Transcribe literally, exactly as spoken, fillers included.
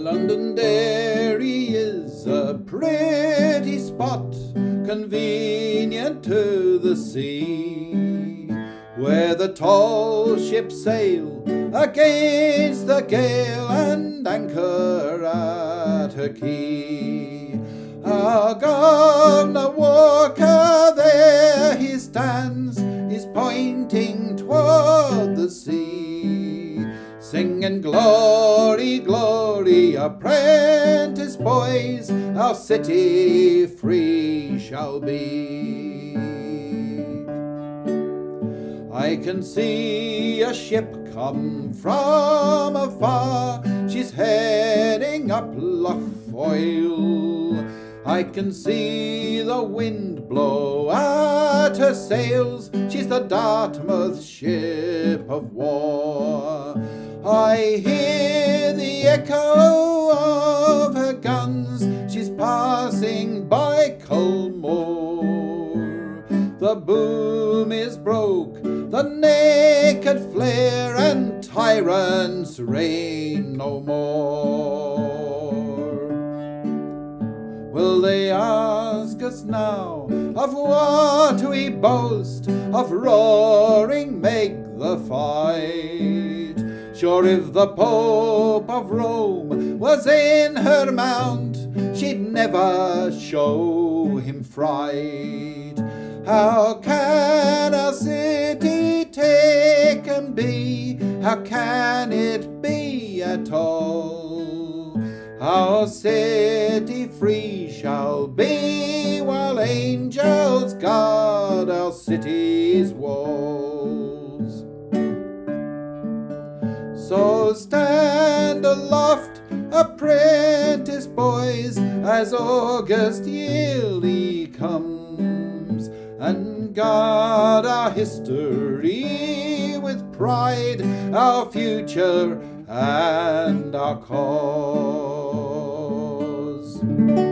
Londonderry is a pretty spot, convenient to the sea, where the tall ships sail against the gale and anchor at her quay. Our Governor Walker, there he stands, is pointing toward the sea, singing glory, glory, apprentice boys, our city free shall be. I can see a ship come from afar, she's heading up Lough Foyle. I can see the wind blow at her sails, she's the Dartmouth ship of war. I hear the echo of her guns, she's passing by Culmore. The boom is broke, the naked flare, and tyrants reign no more. Will they ask us now of what we boast? Of roaring make the fight. Sure, if the Pope of Rome was in her mount, she'd never show him fright. How can a city take and be? How can it be at all? Our city free shall be, while angels guard our city's walls. So stand aloft, apprentice boys, as August yearly comes, and guard our history with pride, our future and our cause.